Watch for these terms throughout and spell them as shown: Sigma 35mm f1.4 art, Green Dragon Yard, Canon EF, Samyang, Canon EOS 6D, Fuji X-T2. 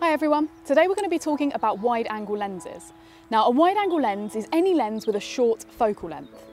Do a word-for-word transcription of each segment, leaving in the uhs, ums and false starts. Hi everyone, today we're going to be talking about wide angle lenses. Now a wide angle lens is any lens with a short focal length.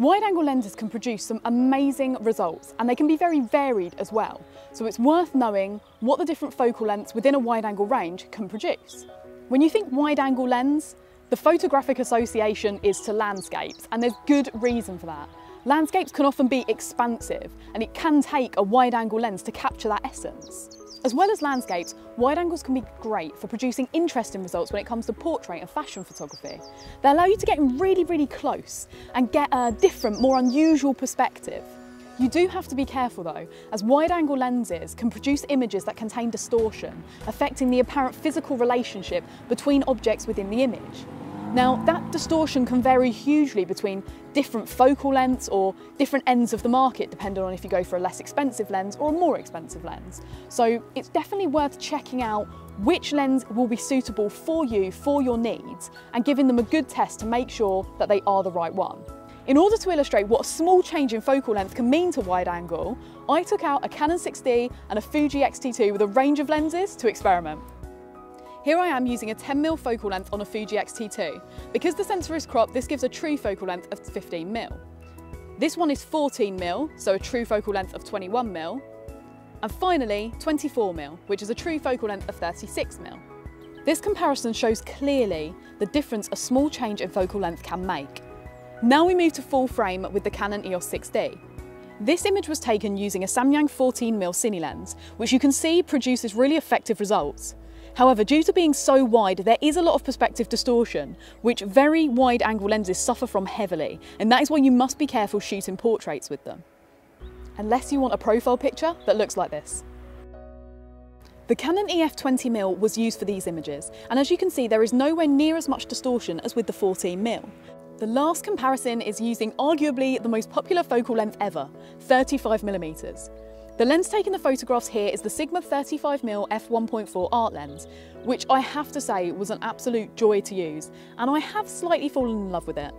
Wide angle lenses can produce some amazing results and they can be very varied as well. So it's worth knowing what the different focal lengths within a wide angle range can produce. When you think wide angle lens, the photographic association is to landscapes, and there's good reason for that. Landscapes can often be expansive and it can take a wide angle lens to capture that essence. As well as landscapes, wide angles can be great for producing interesting results when it comes to portrait and fashion photography. They allow you to get in really, really close and get a different, more unusual perspective. You do have to be careful though, as wide angle lenses can produce images that contain distortion, affecting the apparent physical relationship between objects within the image. Now, that distortion can vary hugely between different focal lengths or different ends of the market, depending on if you go for a less expensive lens or a more expensive lens. So it's definitely worth checking out which lens will be suitable for you, for your needs, and giving them a good test to make sure that they are the right one. In order to illustrate what a small change in focal length can mean to wide angle, I took out a Canon six D and a Fuji X T two with a range of lenses to experiment. Here I am using a ten millimeter focal length on a Fuji X T two. Because the sensor is cropped, this gives a true focal length of fifteen millimeters. This one is fourteen millimeters, so a true focal length of twenty-one millimeters. And finally, twenty-four millimeters, which is a true focal length of thirty-six millimeters. This comparison shows clearly the difference a small change in focal length can make. Now we move to full frame with the Canon E O S six D. This image was taken using a Samyang fourteen millimeter cine lens, which you can see produces really effective results. However, due to being so wide, there is a lot of perspective distortion, which very wide angle lenses suffer from heavily, and that is why you must be careful shooting portraits with them. Unless you want a profile picture that looks like this. The Canon E F twenty millimeter was used for these images, and as you can see, there is nowhere near as much distortion as with the fourteen millimeter. The last comparison is using arguably the most popular focal length ever, thirty-five millimeters. The lens taking the photographs here is the Sigma thirty-five millimeter f one point four art lens, which I have to say was an absolute joy to use, and I have slightly fallen in love with it.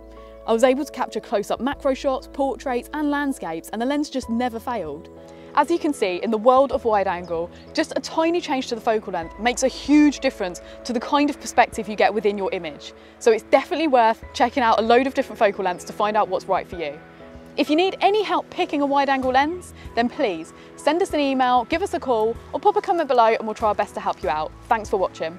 I was able to capture close-up macro shots, portraits and landscapes, and the lens just never failed. As you can see, in the world of wide angle, just a tiny change to the focal length makes a huge difference to the kind of perspective you get within your image. So it's definitely worth checking out a load of different focal lengths to find out what's right for you. If you need any help picking a wide angle lens, then please send us an email, give us a call, or pop a comment below and we'll try our best to help you out. Thanks for watching.